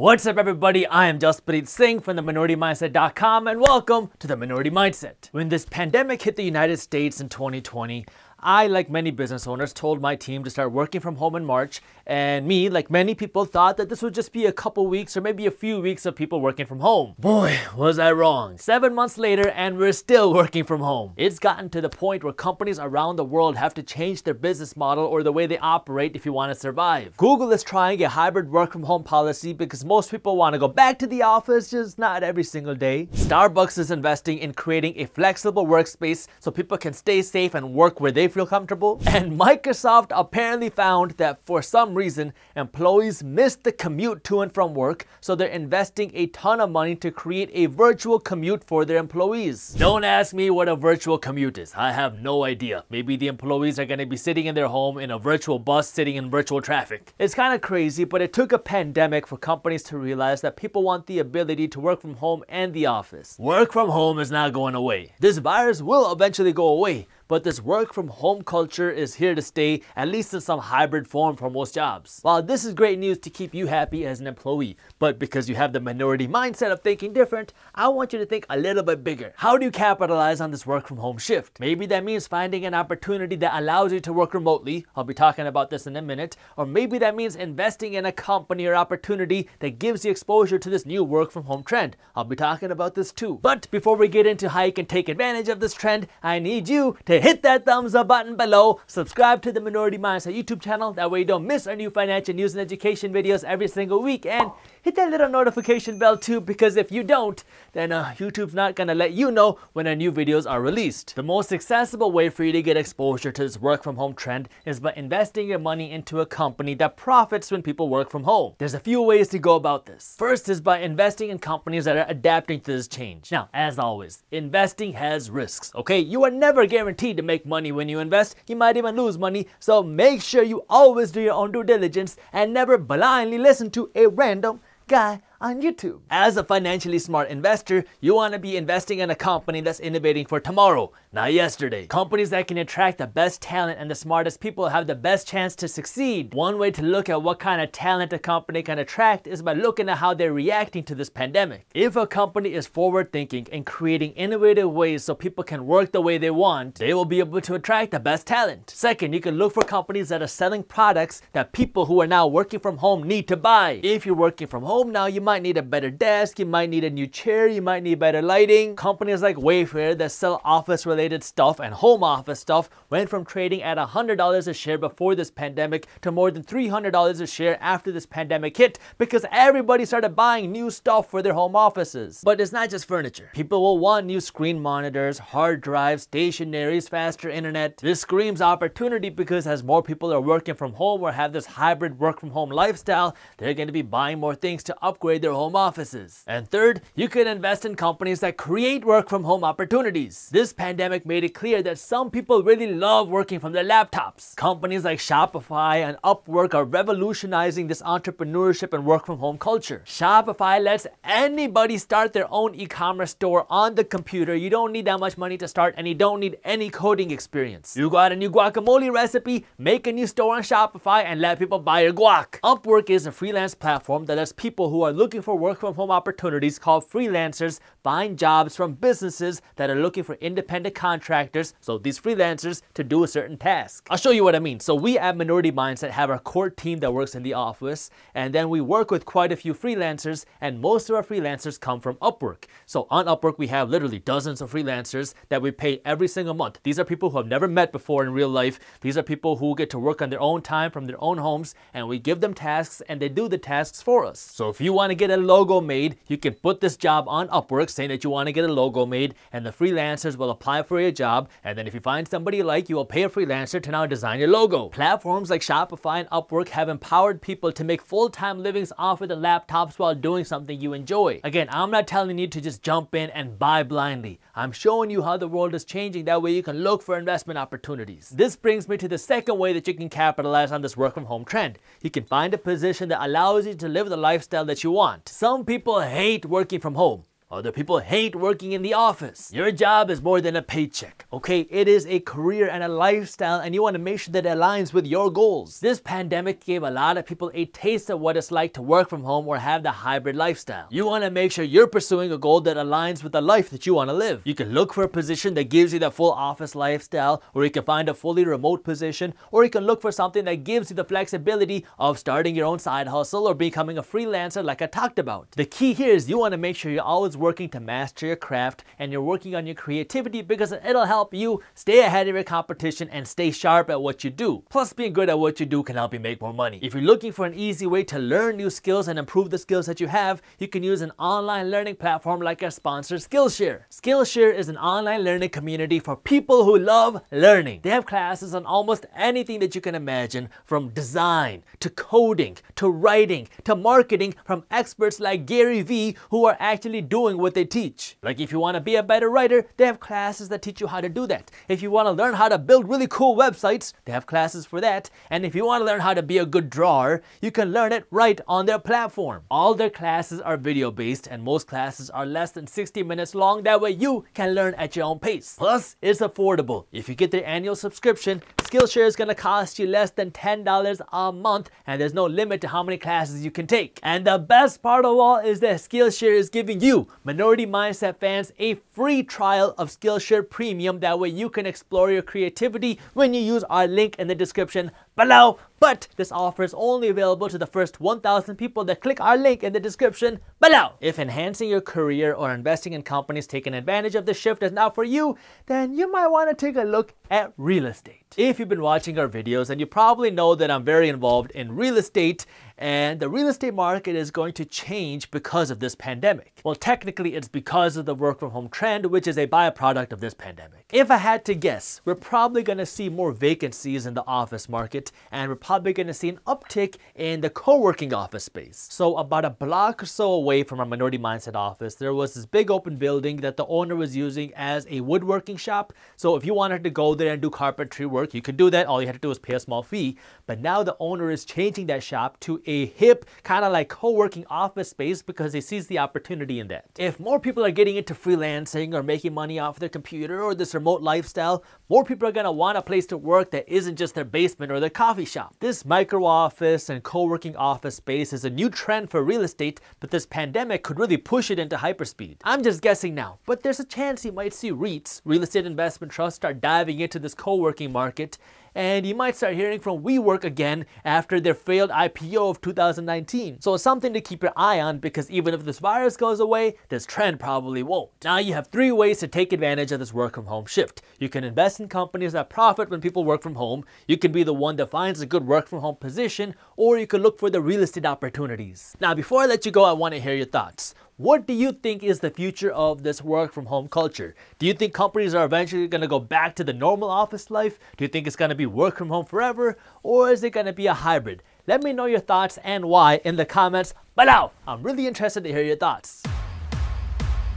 What's up everybody, I am Jaspreet Singh from the MinorityMindset.com and welcome to the Minority Mindset. When this pandemic hit the United States in 2020, I, like many business owners, told my team to start working from home in March, and me, like many people, thought that this would just be a couple weeks or maybe a few weeks of people working from home. Boy, was I wrong. 7 months later and we're still working from home. It's gotten to the point where companies around the world have to change their business model or the way they operate if you want to survive. Google is trying a hybrid work from home policy because most people want to go back to the office, just not every single day. Starbucks is investing in creating a flexible workspace so people can stay safe and work where they feel comfortable. And Microsoft apparently found that for some reason, employees missed the commute to and from work, so they're investing a ton of money to create a virtual commute for their employees. Don't ask me what a virtual commute is. I have no idea. Maybe the employees are going to be sitting in their home in a virtual bus sitting in virtual traffic. It's kind of crazy, but it took a pandemic for companies to realize that people want the ability to work from home and the office. Work from home is not going away. This virus will eventually go away, but this work from home culture is here to stay, at least in some hybrid form for most jobs. While this is great news to keep you happy as an employee, but because you have the minority mindset of thinking different, I want you to think a little bit bigger. How do you capitalize on this work from home shift? Maybe that means finding an opportunity that allows you to work remotely. I'll be talking about this in a minute. Or maybe that means investing in a company or opportunity that gives you exposure to this new work from home trend. I'll be talking about this too. But before we get into how you can take advantage of this trend, I need you to hit that thumbs up button below, subscribe to the Minority Mindset YouTube channel, that way you don't miss our new financial news and education videos every single week, and hit that little notification bell too, because if you don't, then YouTube's not gonna let you know when our new videos are released. The most accessible way for you to get exposure to this work from home trend is by investing your money into a company that profits when people work from home. There's a few ways to go about this. First is by investing in companies that are adapting to this change. Now, as always, investing has risks, okay? You are never guaranteed to make money when you invest. You might even lose money, so make sure you always do your own due diligence and never blindly listen to a random guy on YouTube. As a financially smart investor, you want to be investing in a company that's innovating for tomorrow, not yesterday. Companies that can attract the best talent and the smartest people have the best chance to succeed. One way to look at what kind of talent a company can attract is by looking at how they're reacting to this pandemic. If a company is forward thinking and creating innovative ways so people can work the way they want, they will be able to attract the best talent. Second, you can look for companies that are selling products that people who are now working from home need to buy. If you're working from home now, you might need a better desk, you might need a new chair, you might need better lighting. Companies like Wayfair that sell office related stuff and home office stuff went from trading at $100 a share before this pandemic to more than $300 a share after this pandemic hit, because everybody started buying new stuff for their home offices. But it's not just furniture. People will want new screen monitors, hard drives, stationaries, faster internet. This screams opportunity, because as more people are working from home or have this hybrid work from home lifestyle, they're going to be buying more things to upgrade their home offices. And third, you can invest in companies that create work from home opportunities. This pandemic made it clear that some people really love working from their laptops. Companies like Shopify and Upwork are revolutionizing this entrepreneurship and work from home culture. Shopify lets anybody start their own e-commerce store on the computer. You don't need that much money to start, and you don't need any coding experience. You got a new guacamole recipe, make a new store on Shopify and let people buy your guac. Upwork is a freelance platform that lets people who are looking for work from home opportunities, called freelancers, find jobs from businesses that are looking for independent contractors, so these freelancers, to do a certain task. I'll show you what I mean. So we at Minority Mindset have our core team that works in the office, and then we work with quite a few freelancers, and most of our freelancers come from Upwork. So on Upwork we have literally dozens of freelancers that we pay every single month. These are people who I've never met before in real life. These are people who get to work on their own time from their own homes, and we give them tasks and they do the tasks for us. So if you want to get a logo made, you can put this job on Upwork saying that you want to get a logo made, and the freelancers will apply for your job, and then if you find somebody you like, you will pay a freelancer to now design your logo. Platforms like Shopify and Upwork have empowered people to make full-time livings off of the laptops while doing something you enjoy. Again, I'm not telling you to just jump in and buy blindly. I'm showing you how the world is changing, that way you can look for investment opportunities. This brings me to the second way that you can capitalize on this work from home trend. You can find a position that allows you to live the lifestyle that you want. Some people hate working from home. Other people hate working in the office. Your job is more than a paycheck, okay? It is a career and a lifestyle, and you want to make sure that it aligns with your goals. This pandemic gave a lot of people a taste of what it's like to work from home or have the hybrid lifestyle. You want to make sure you're pursuing a goal that aligns with the life that you want to live. You can look for a position that gives you the full office lifestyle, or you can find a fully remote position, or you can look for something that gives you the flexibility of starting your own side hustle or becoming a freelancer like I talked about. The key here is you want to make sure you're always working to master your craft and you're working on your creativity, because it'll help you stay ahead of your competition and stay sharp at what you do. Plus, being good at what you do can help you make more money. If you're looking for an easy way to learn new skills and improve the skills that you have, you can use an online learning platform like our sponsor Skillshare. Skillshare is an online learning community for people who love learning. They have classes on almost anything that you can imagine, from design to coding to writing to marketing, from experts like Gary Vee who are actually doing what they teach. Like, if you want to be a better writer, they have classes that teach you how to do that. If you want to learn how to build really cool websites, they have classes for that. And if you want to learn how to be a good drawer, you can learn it right on their platform. All their classes are video based, and most classes are less than 60 minutes long. That way you can learn at your own pace. Plus, it's affordable. If you get their annual subscription, Skillshare is going to cost you less than $10 a month, and there's no limit to how many classes you can take. And the best part of all is that Skillshare is giving you, Minority Mindset fans, a free trial of Skillshare Premium. That way you can explore your creativity when you use our link in the description below. But this offer is only available to the first 1,000 people that click our link in the description below. If enhancing your career or investing in companies taking advantage of the shift is not for you, then you might want to take a look at real estate. If you've been watching our videos, and you probably know that I'm very involved in real estate, and the real estate market is going to change because of this pandemic. Well, technically it's because of the work from home trend, which is a byproduct of this pandemic. If I had to guess, we're probably going to see more vacancies in the office market, and we're probably going to see an uptick in the co-working office space. So about a block or so away from our Minority Mindset office, there was this big open building that the owner was using as a woodworking shop. So if you wanted to go there and do carpentry work, you could do that. All you had to do was pay a small fee. But now the owner is changing that shop to a hip, kind of like co-working office space, because he sees the opportunity in that. If more people are getting into freelancing or making money off their computer or this remote lifestyle, more people are going to want a place to work that isn't just their basement or their coffee shop. This micro office and co-working office space is a new trend for real estate, but this pandemic could really push it into hyperspeed. I'm just guessing now, but there's a chance you might see REITs, real estate investment trusts, start diving into this co-working market, and you might start hearing from WeWork again after their failed IPO of 2019. So it's something to keep your eye on, because even if this virus goes away, this trend probably won't. Now you have 3 ways to take advantage of this work from home shift. You can invest in companies that profit when people work from home. You can be the one that finds a good work from home position, or you can look for the real estate opportunities. Now, before I let you go, I want to hear your thoughts. What do you think is the future of this work from home culture? Do you think companies are eventually going to go back to the normal office life? Do you think it's going to be work from home forever? Or is it going to be a hybrid? Let me know your thoughts and why in the comments below. I'm really interested to hear your thoughts.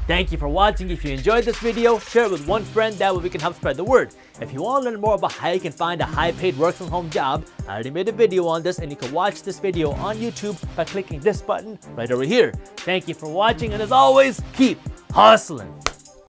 Thank you for watching. If you enjoyed this video, share it with one friend. That way we can help spread the word. If you want to learn more about how you can find a high-paid work-from-home job, I already made a video on this, and you can watch this video on YouTube by clicking this button right over here. Thank you for watching, and as always, keep hustling.